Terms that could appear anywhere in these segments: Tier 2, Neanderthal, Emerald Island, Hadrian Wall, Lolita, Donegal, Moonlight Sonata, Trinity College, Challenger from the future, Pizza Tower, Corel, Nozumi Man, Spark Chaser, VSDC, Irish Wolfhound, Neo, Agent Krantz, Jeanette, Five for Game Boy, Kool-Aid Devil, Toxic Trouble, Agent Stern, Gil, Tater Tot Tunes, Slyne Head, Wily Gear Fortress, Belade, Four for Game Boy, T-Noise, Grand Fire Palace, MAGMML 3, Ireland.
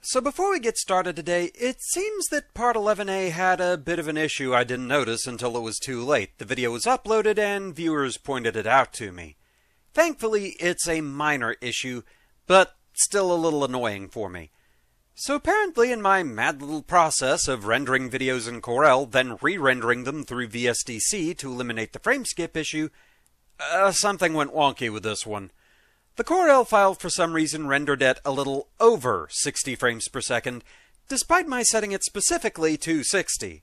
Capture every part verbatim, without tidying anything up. So before we get started today, it seems that part eleven A had a bit of an issue I didn't notice until it was too late. The video was uploaded and viewers pointed it out to me. Thankfully, it's a minor issue, but still a little annoying for me. So apparently in my mad little process of rendering videos in Corel, then re-rendering them through V S D C to eliminate the frame skip issue, uh, something went wonky with this one. The Corel file for some reason rendered at a little over sixty frames per second, despite my setting it specifically to sixty.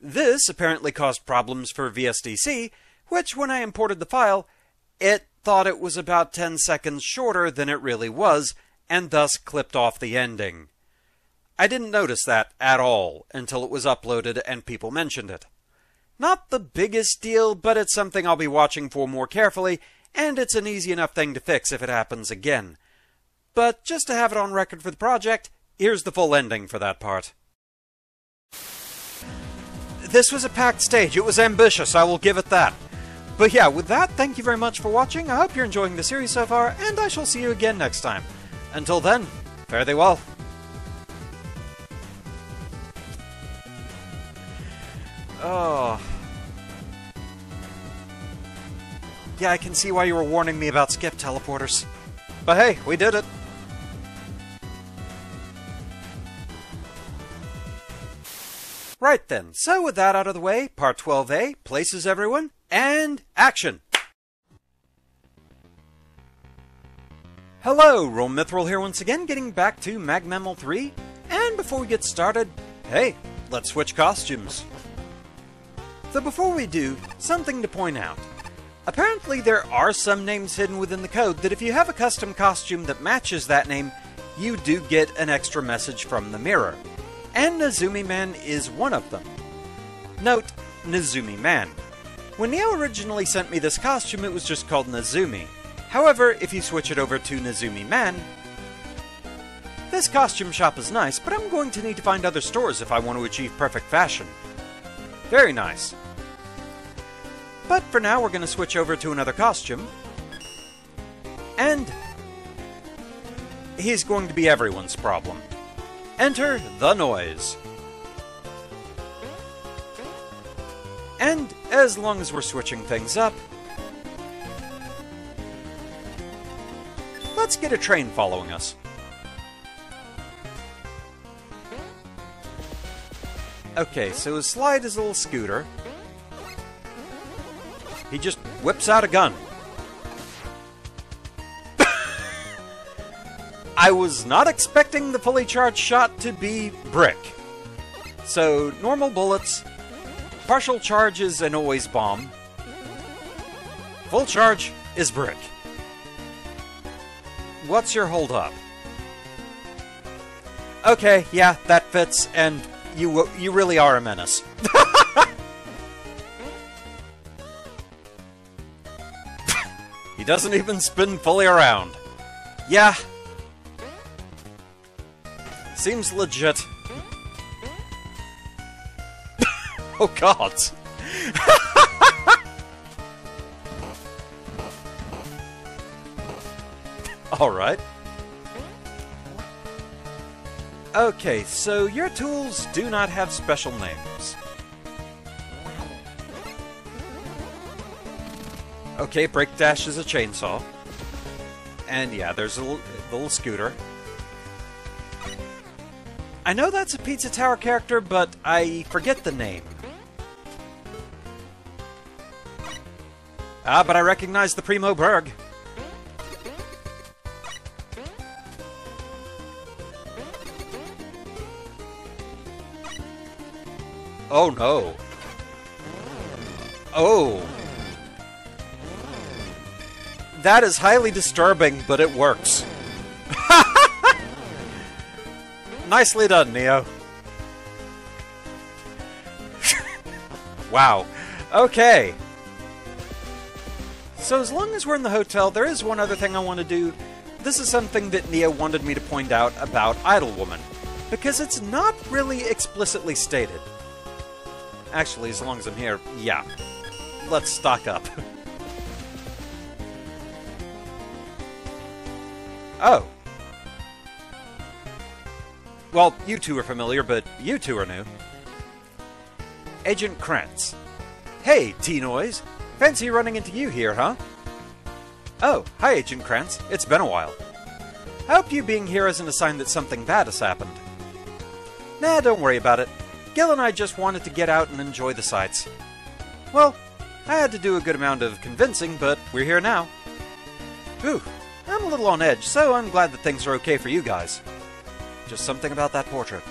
This apparently caused problems for V S D C, which when I imported the file, it thought it was about ten seconds shorter than it really was, and thus clipped off the ending. I didn't notice that at all until it was uploaded and people mentioned it. Not the biggest deal, but it's something I'll be watching for more carefully, and it's an easy enough thing to fix if it happens again. But just to have it on record for the project, here's the full ending for that part. This was a packed stage. It was ambitious, I will give it that. But yeah, with that, thank you very much for watching. I hope you're enjoying the series so far, and I shall see you again next time. Until then, fare thee well. Oh. Yeah, I can see why you were warning me about skip teleporters. But hey, we did it! Right then, so with that out of the way, part twelve A, places everyone, and action! Hello, Roahm Mythril here once again, getting back to MAGMML three, and before we get started, hey, let's switch costumes. So before we do, something to point out. Apparently there are some names hidden within the code that if you have a custom costume that matches that name, you do get an extra message from the mirror. And Nozumi Man is one of them. Note, Nozumi Man. When Neo originally sent me this costume, it was just called Nozumi. However, if you switch it over to Nozumi Man... This costume shop is nice, but I'm going to need to find other stores if I want to achieve perfect fashion. Very nice. But for now, we're going to switch over to another costume. And... he's going to be everyone's problem. Enter the Noise. And as long as we're switching things up... let's get a train following us. Okay, so his slide is a little scooter. He just whips out a gun. I was not expecting the fully charged shot to be brick. So, normal bullets, partial charge is an always bomb, full charge is brick. What's your hold up? Okay, yeah, that fits, and you you really are a menace. He doesn't even spin fully around. Yeah. Seems legit. Oh god. Alright. Okay, so your tools do not have special names. Okay, break dash is a chainsaw. And yeah, there's a little, a little scooter. I know that's a Pizza Tower character, but I forget the name. Ah, but I recognize the Primo Berg. Oh no. Oh. That is highly disturbing, but it works. Nicely done, Neo. Wow. Okay. So as long as we're in the hotel, there is one other thing I want to do. This is something that Neo wanted me to point out about Idle Woman, because it's not really explicitly stated. Actually, as long as I'm here, yeah. Let's stock up. Oh. Well, you two are familiar, but you two are new. Agent Krantz. Hey, T-Noise. Fancy running into you here, huh? Oh, hi, Agent Krantz. It's been a while. I hope you being here isn't a sign that something bad has happened. Nah, don't worry about it. Gil and I just wanted to get out and enjoy the sights. Well, I had to do a good amount of convincing, but we're here now. Ooh, I'm a little on edge, so I'm glad that things are okay for you guys. Just something about that portrait.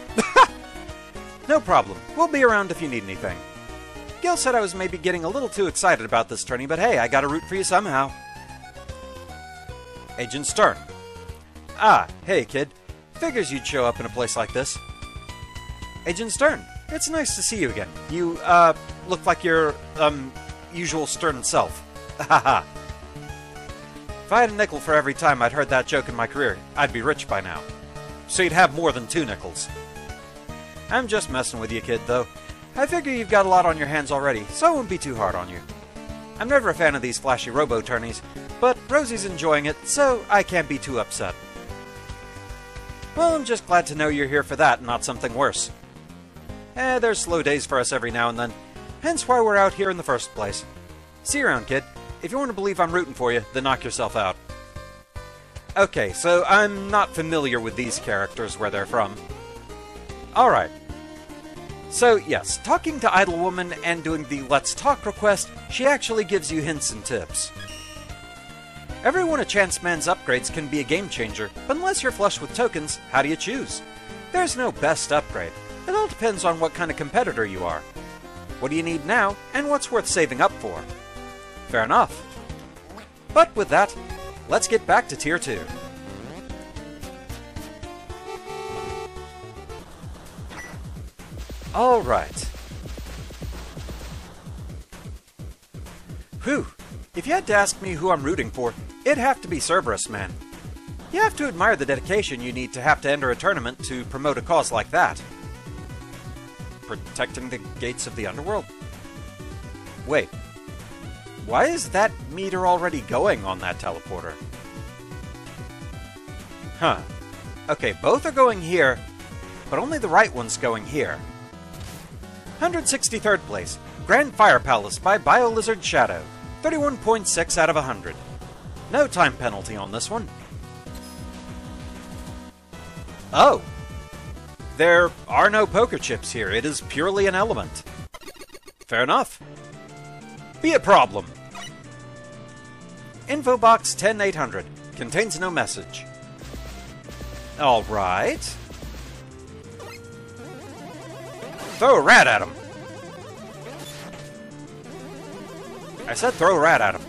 No problem. We'll be around if you need anything. Gil said I was maybe getting a little too excited about this tourney, but hey, I gotta root for you somehow. Agent Stern. Ah, hey, kid. Figures you'd show up in a place like this. Agent Stern, it's nice to see you again. You, uh, look like your, um, usual Stern self. Haha. If I had a nickel for every time I'd heard that joke in my career, I'd be rich by now. So you'd have more than two nickels. I'm just messing with you, kid, though. I figure you've got a lot on your hands already, so I won't be too hard on you. I'm never a fan of these flashy robo-tourneys, but Rosie's enjoying it, so I can't be too upset. Well, I'm just glad to know you're here for that and not something worse. Eh, there's slow days for us every now and then, hence why we're out here in the first place. See you around, kid. If you want to believe I'm rooting for you, then knock yourself out. Okay, so I'm not familiar with these characters, where they're from. Alright. So, yes, talking to Idle Woman and doing the Let's Talk request, she actually gives you hints and tips. Everyone a chance man's upgrades can be a game changer, but unless you're flush with tokens, how do you choose? There's no best upgrade. It all depends on what kind of competitor you are. What do you need now, and what's worth saving up for? Fair enough. But with that, let's get back to Tier two. Alright. Whew. If you had to ask me who I'm rooting for, it'd have to be Cerberus, man. You have to admire the dedication you need to have to enter a tournament to promote a cause like that. Protecting the gates of the underworld? Wait. Why is that meter already going on that teleporter? Huh. Okay, both are going here, but only the right one's going here. one hundred sixty-third place, Grand Fire Palace by BioLizardShadow. thirty-one point six out of one hundred. No time penalty on this one. Oh! There are no poker chips here, it is purely an element. Fair enough. Be a problem. Info box ten eight hundred. Contains no message. Alright. Throw a rat at him. I said throw a rat at him.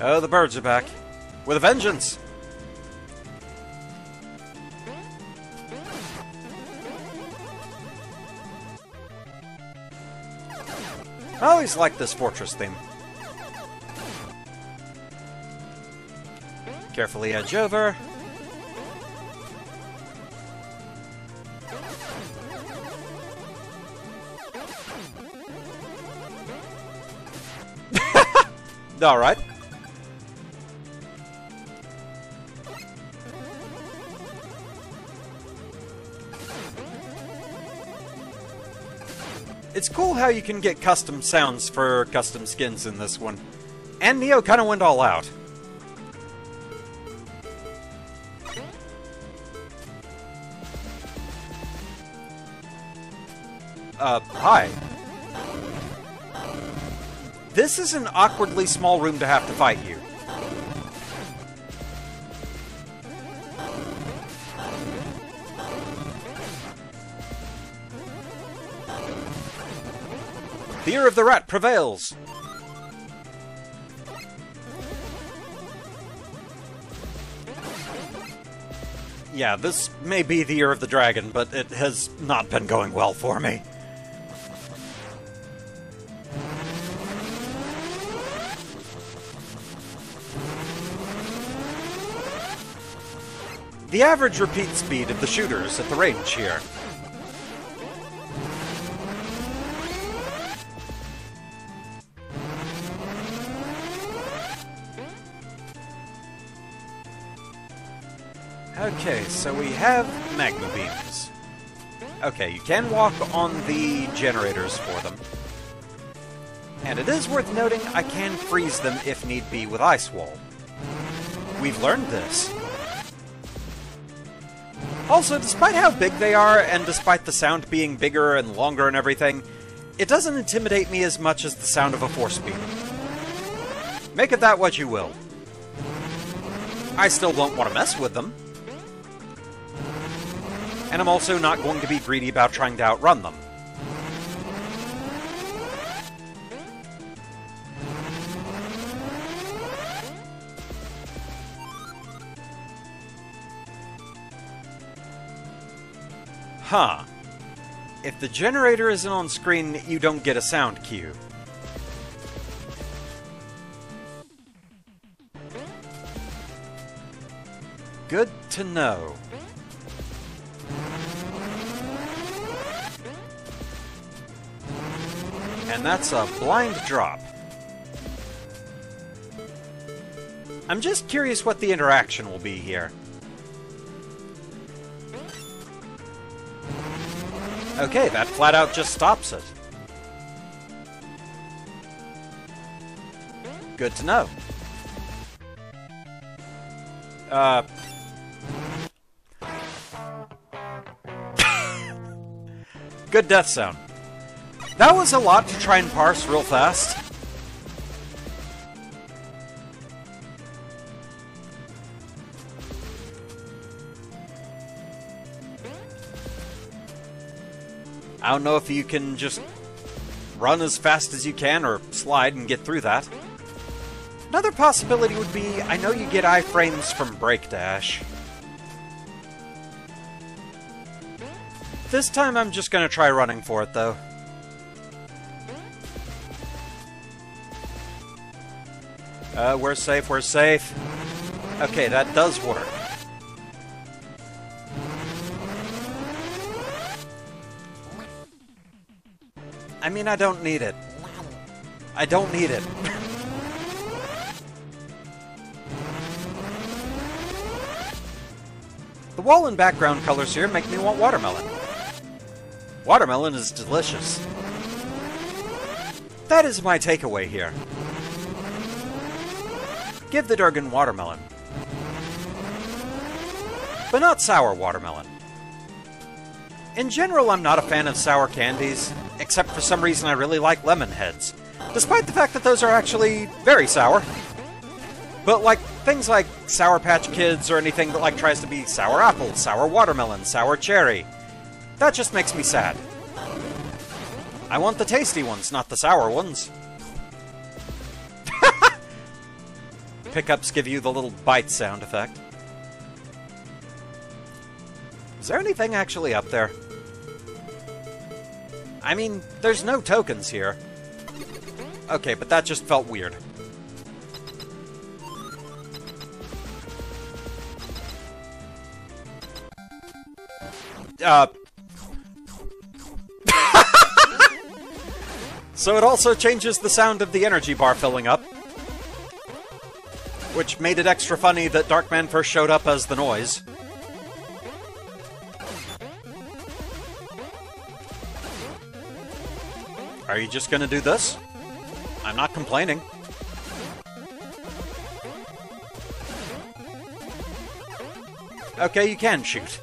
Oh, the birds are back. With a vengeance. I always like this fortress theme. Carefully edge over. Alright. It's cool how you can get custom sounds for custom skins in this one. And Neo kind of went all out. Uh, hi. This is an awkwardly small room to have to fight you. Fear of the rat prevails! Yeah, this may be the year of the dragon, but it has not been going well for me. The average repeat speed of the shooters at the range here. Okay, so we have magma beams. Okay, you can walk on the generators for them. And it is worth noting I can freeze them if need be with Ice Wall. We've learned this. Also, despite how big they are, and despite the sound being bigger and longer and everything, it doesn't intimidate me as much as the sound of a force beam. Make of that what you will. I still won't want to mess with them. And I'm also not going to be greedy about trying to outrun them. Huh. If the generator isn't on screen, you don't get a sound cue. Good to know. And that's a blind drop. I'm just curious what the interaction will be here. Okay, that flat out just stops it. Good to know. Uh... Good death sound. That was a lot to try and parse real fast. I don't know if you can just run as fast as you can or slide and get through that. Another possibility would be, I know you get iframes from Breakdash. This time I'm just gonna try running for it though. Uh, we're safe, we're safe. Okay, that does work. I mean, I don't need it. I don't need it. The wall and background colors here make me want watermelon. Watermelon is delicious. That is my takeaway here. Give the Durgan watermelon. But not sour watermelon. In general, I'm not a fan of sour candies, except for some reason I really like lemon heads, despite the fact that those are actually very sour. But like, things like Sour Patch Kids or anything that like tries to be sour apple, sour watermelon, sour cherry, that just makes me sad. I want the tasty ones, not the sour ones. Pickups give you the little bite sound effect. Is there anything actually up there? I mean, there's no tokens here. Okay, but that just felt weird. Uh... So it also changes the sound of the energy bar filling up. Which made it extra funny that Darkman first showed up as the noise. Are you just gonna do this? I'm not complaining. Okay, you can shoot.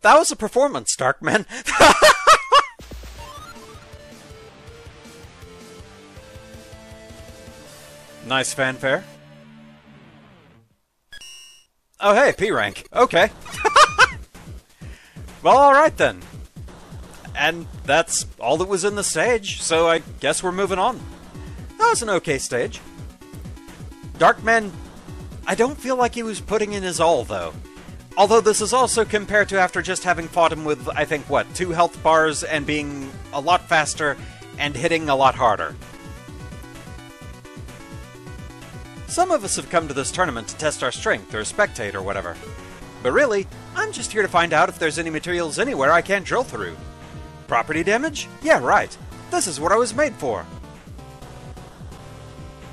That was a performance, Darkman. Nice fanfare. Oh hey, P-Rank. Okay. Well, alright then. And that's all that was in the stage, so I guess we're moving on. That was an okay stage. Darkman, I don't feel like he was putting in his all, though. Although this is also compared to after just having fought him with, I think, what, two health bars and being a lot faster and hitting a lot harder. Some of us have come to this tournament to test our strength or spectate or whatever. But really, I'm just here to find out if there's any materials anywhere I can't drill through. Property damage? Yeah, right. This is what I was made for.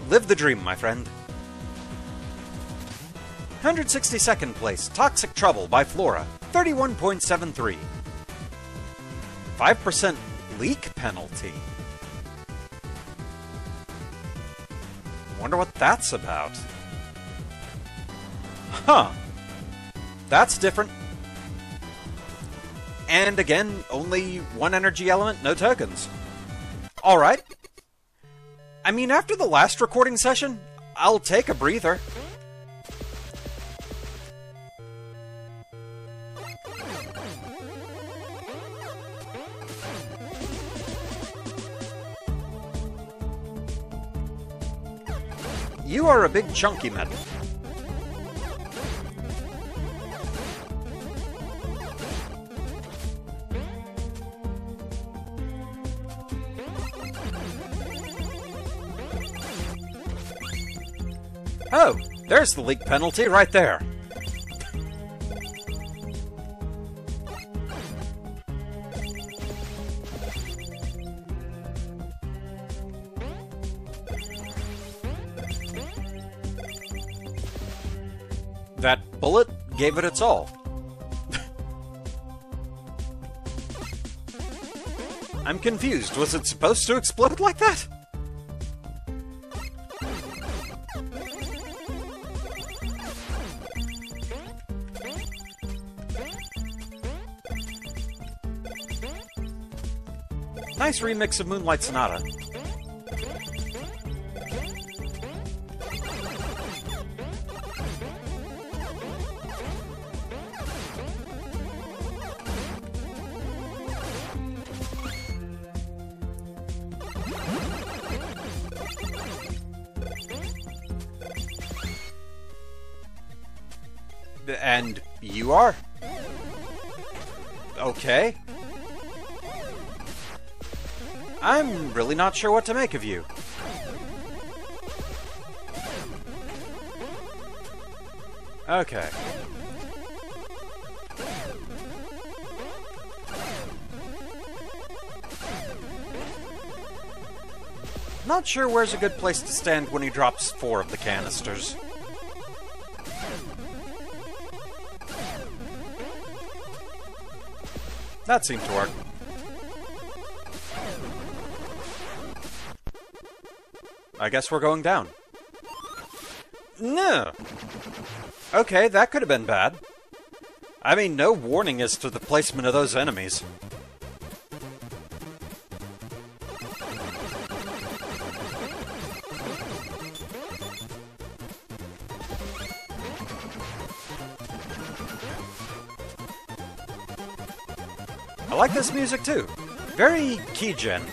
Live the dream, my friend. one hundred sixty-second place, Toxic Trouble by Flora, thirty-one point seven three. five percent leak penalty. Wonder what that's about. Huh. That's different. And again, only one energy element, no tokens. Alright. I mean, after the last recording session, I'll take a breather. You are a big chunky metal. Oh, there's the leak penalty right there. That bullet gave it its all. I'm confused. Was it supposed to explode like that? Nice remix of Moonlight Sonata. And you are? Okay. I'm really not sure what to make of you. Okay. Not sure where's a good place to stand when he drops four of the canisters. That seemed to work. I guess we're going down. No. Okay, that could have been bad. I mean, no warning as to the placement of those enemies. I like this music too. Very Kijin.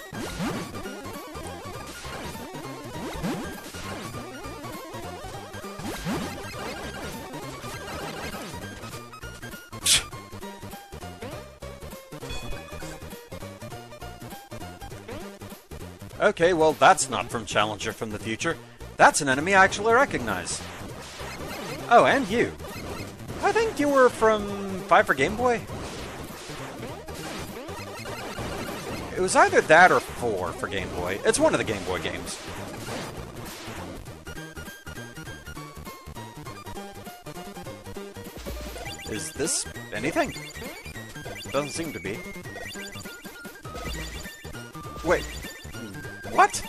Okay, well, that's not from Challenger from the future. That's an enemy I actually recognize. Oh, and you. I think you were from Five for Game Boy? It was either that or Four for Game Boy. It's one of the Game Boy games. Is this anything? Doesn't seem to be. Wait. What?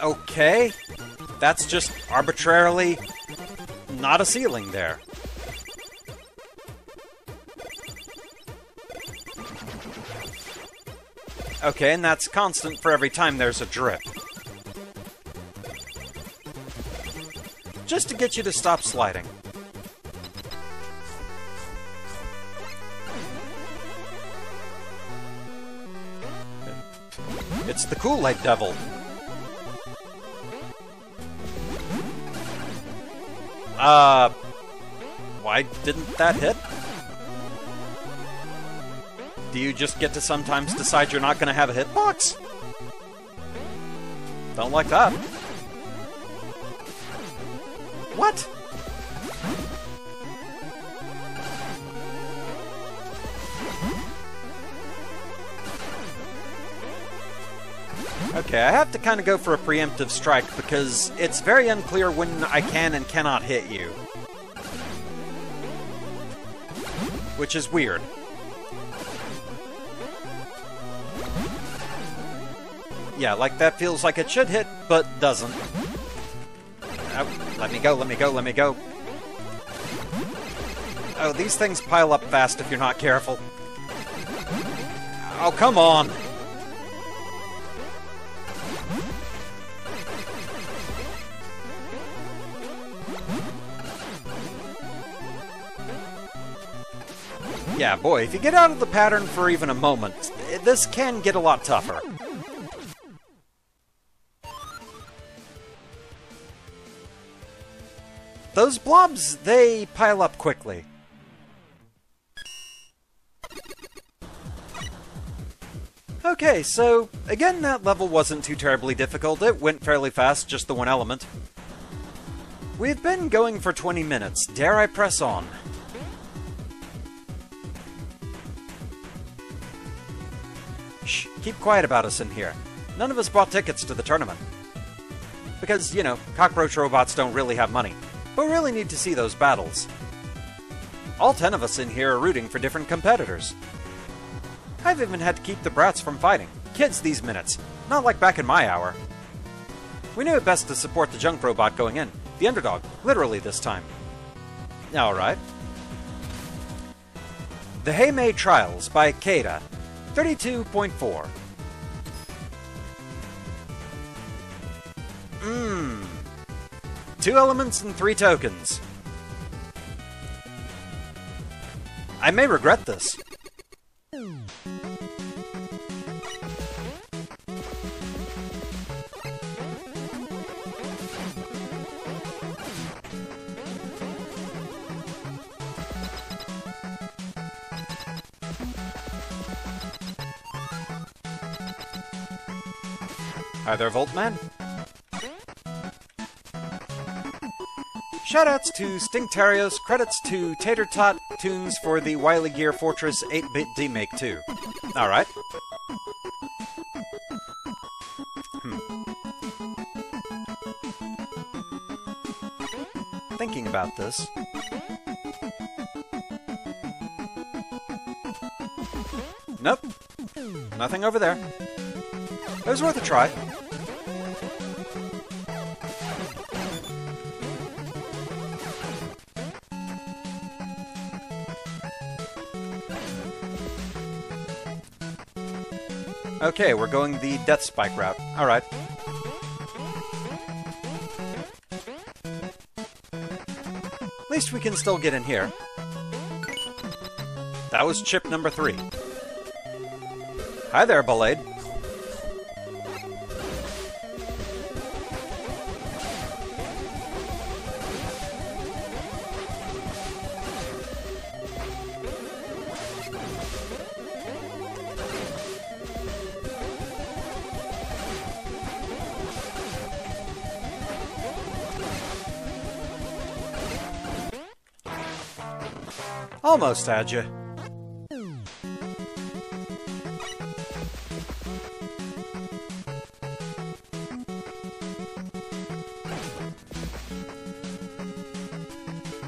Okay. That's just arbitrarily not a ceiling there. Okay, and that's constant for every time there's a drip. Just to get you to stop sliding. It's the Kool-Aid Devil. Uh... Why didn't that hit? Do you just get to sometimes decide you're not gonna have a hitbox? Don't like that. What? Okay, I have to kind of go for a preemptive strike because it's very unclear when I can and cannot hit you. Which is weird. Yeah, like that feels like it should hit, but doesn't. Oh, let me go, let me go, let me go. Oh, these things pile up fast if you're not careful. Oh, come on! Yeah, boy, if you get out of the pattern for even a moment, this can get a lot tougher. Those blobs, they pile up quickly. Okay, so, again, that level wasn't too terribly difficult. It went fairly fast, just the one element. We've been going for twenty minutes. Dare I press on? Shh, keep quiet about us in here. None of us bought tickets to the tournament. Because, you know, cockroach robots don't really have money. But we really need to see those battles. All ten of us in here are rooting for different competitors. I've even had to keep the brats from fighting. Kids these minutes. Not like back in my hour. We knew it best to support the junk robot going in. The underdog. Literally this time. Alright. The Haymay Trials by Keida. thirty-two point four. Mmm. Two elements and three tokens. I may regret this. Hi there, Voltman. Shoutouts to Stinktarios, credits to Tater Tot Tunes for the Wily Gear Fortress eight bit demake too. Alright. Hmm. Thinking about this. Nope. Nothing over there. It was worth a try. Okay, we're going the Death Spike route. Alright. At least we can still get in here. That was chip number three. Hi there, Belade. Almost had you.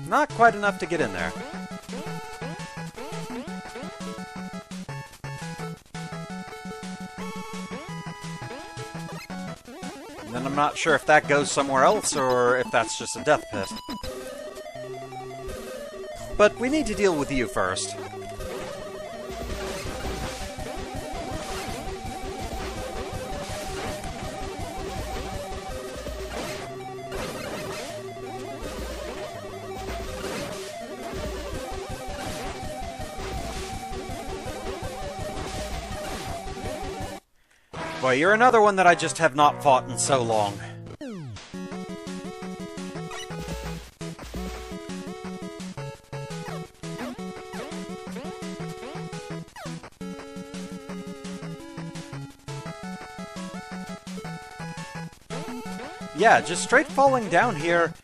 Not quite enough to get in there. And then I'm not sure if that goes somewhere else or if that's just a death pit. But we need to deal with you first. Boy, you're another one that I just have not fought in so long. Yeah, just straight falling down here,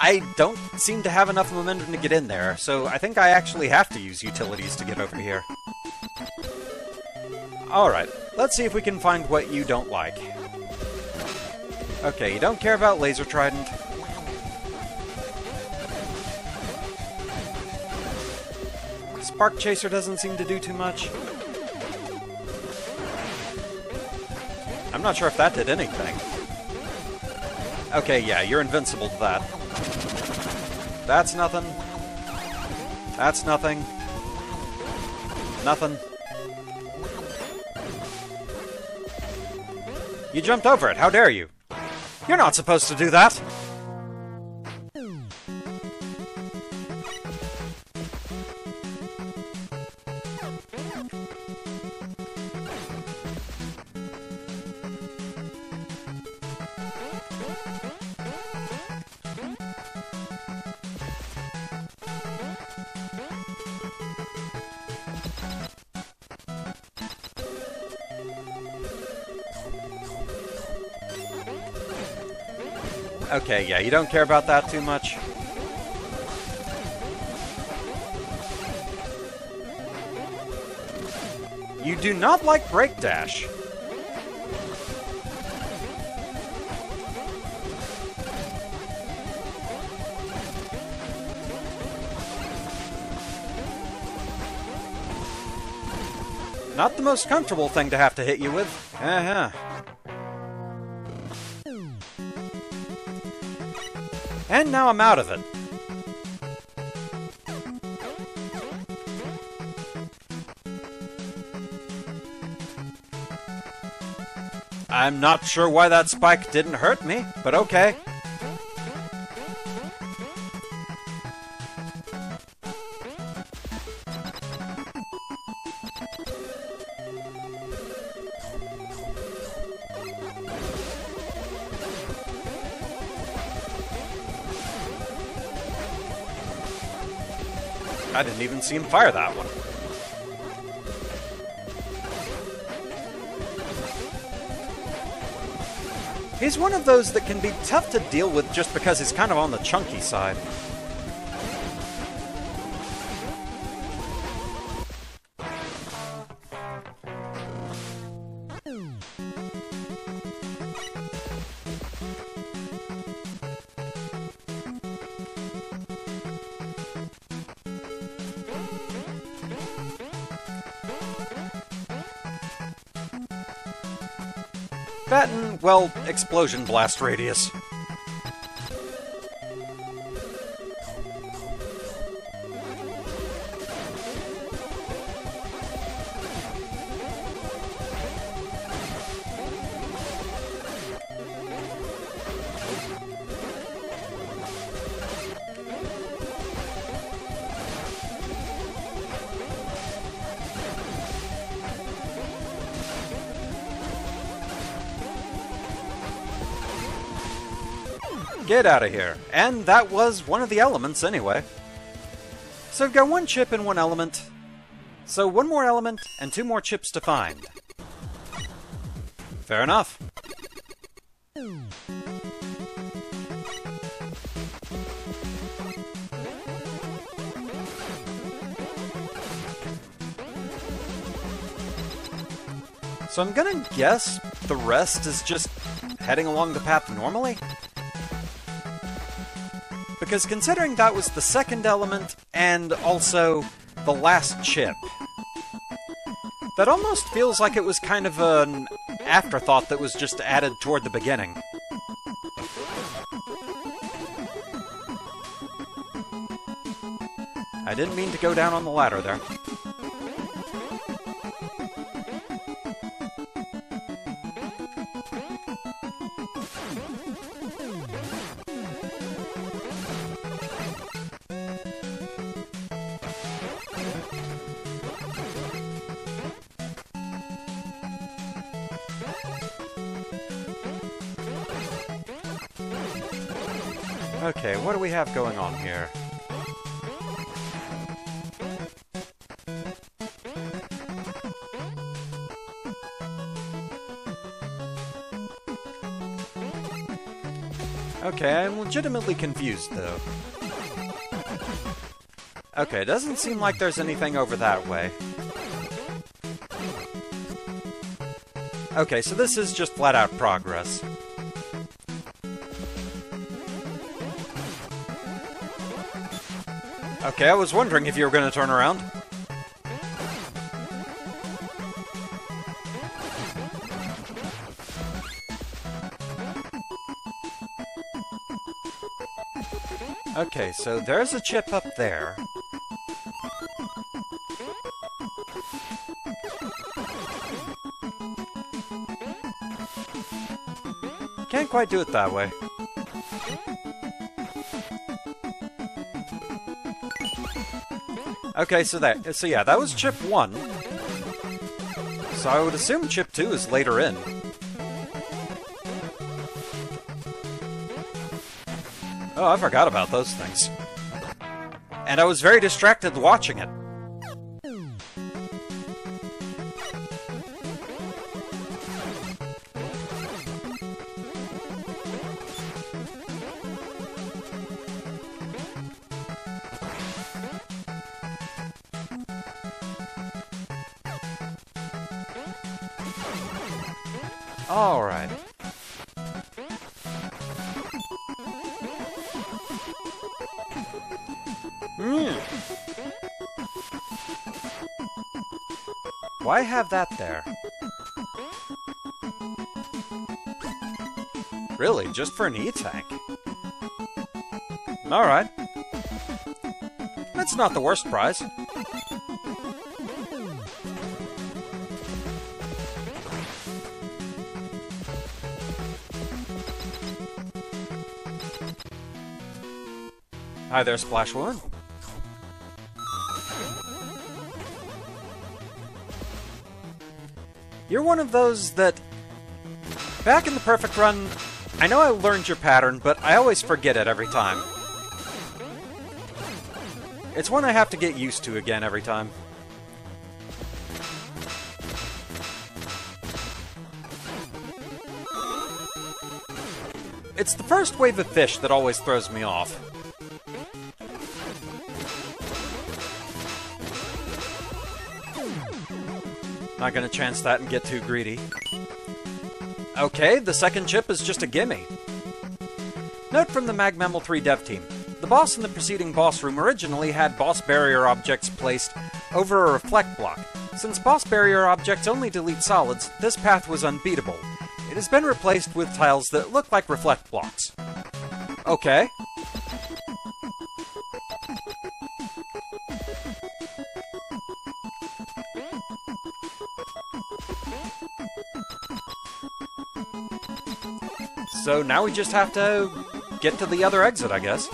I don't seem to have enough momentum to get in there, so I think I actually have to use utilities to get over here. Alright, let's see if we can find what you don't like. Okay, you don't care about Laser Trident. Spark Chaser doesn't seem to do too much. I'm not sure if that did anything. Okay, yeah, you're invincible to that. That's nothing. That's nothing. Nothing. You jumped over it, how dare you? You're not supposed to do that! Okay, yeah, you don't care about that too much. You do not like Breakdash. Not the most comfortable thing to have to hit you with. Uh-huh. And now I'm out of it. I'm not sure why that spike didn't hurt me, but okay. I didn't even see him fire that one. He's one of those that can be tough to deal with just because he's kind of on the chunky side. Batten, well, explosion blast radius. Get out of here. And that was one of the elements anyway. So I've got one chip and one element. So one more element and two more chips to find. Fair enough. So I'm gonna guess the rest is just heading along the path normally? Because considering that was the second element, and also the last chip, that almost feels like it was kind of an afterthought that was just added toward the beginning. I didn't mean to go down on the ladder there. Okay, what do we have going on here? Okay, I'm legitimately confused, though. Okay, doesn't seem like there's anything over that way. Okay, so this is just flat-out progress. Okay, I was wondering if you were going to turn around. Okay, so there's a chip up there. Can't quite do it that way. Okay, so that, so yeah, that was chip one. So I would assume chip two is later in. Oh, I forgot about those things. And I was very distracted watching it. Alright. Mm. Why have that there? Really, just for an E-tank? Alright. That's not the worst prize. Hi there, Splash Woman. You're one of those that... Back in the Perfect Run, I know I learned your pattern, but I always forget it every time. It's one I have to get used to again every time. It's the first wave of fish that always throws me off. Not gonna chance that and get too greedy. Okay, the second chip is just a gimme. Note from the MAGMML three dev team. The boss in the preceding boss room originally had boss barrier objects placed over a reflect block. Since boss barrier objects only delete solids, this path was unbeatable. It has been replaced with tiles that look like reflect blocks. Okay. So now we just have to get to the other exit, I guess.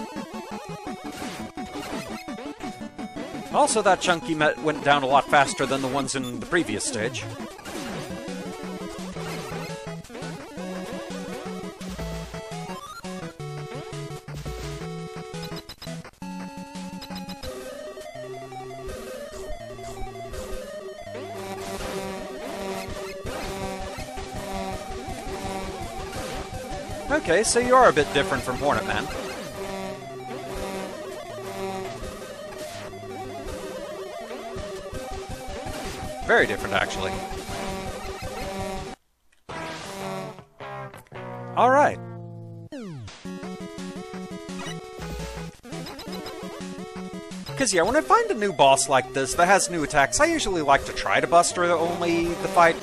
Also, that chunky met went down a lot faster than the ones in the previous stage. Okay, so you are a bit different from Hornet Man. Very different, actually. Alright. Because, yeah, when I find a new boss like this that has new attacks, I usually like to try to bust her only the fight,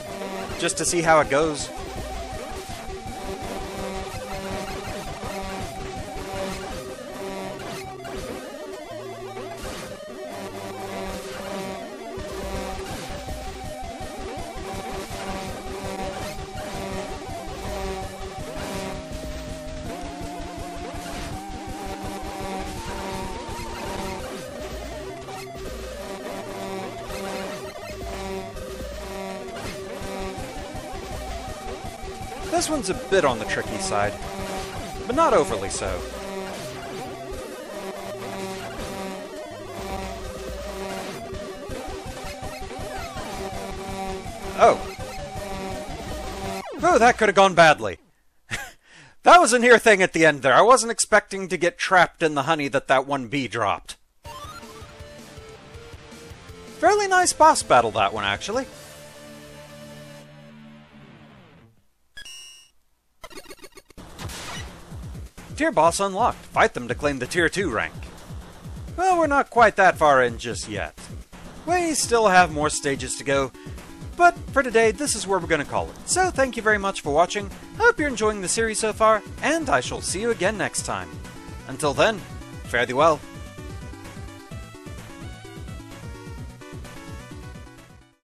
just to see how it goes. This one's a bit on the tricky side, but not overly so. Oh. Oh, that could have gone badly. That was a near thing at the end there. I wasn't expecting to get trapped in the honey that that one bee dropped. Fairly nice boss battle, that one, actually. Tier boss unlocked. Fight them to claim the tier two rank. Well, we're not quite that far in just yet. We still have more stages to go, but for today, this is where we're going to call it. So thank you very much for watching. I hope you're enjoying the series so far, and I shall see you again next time. Until then, fare thee well.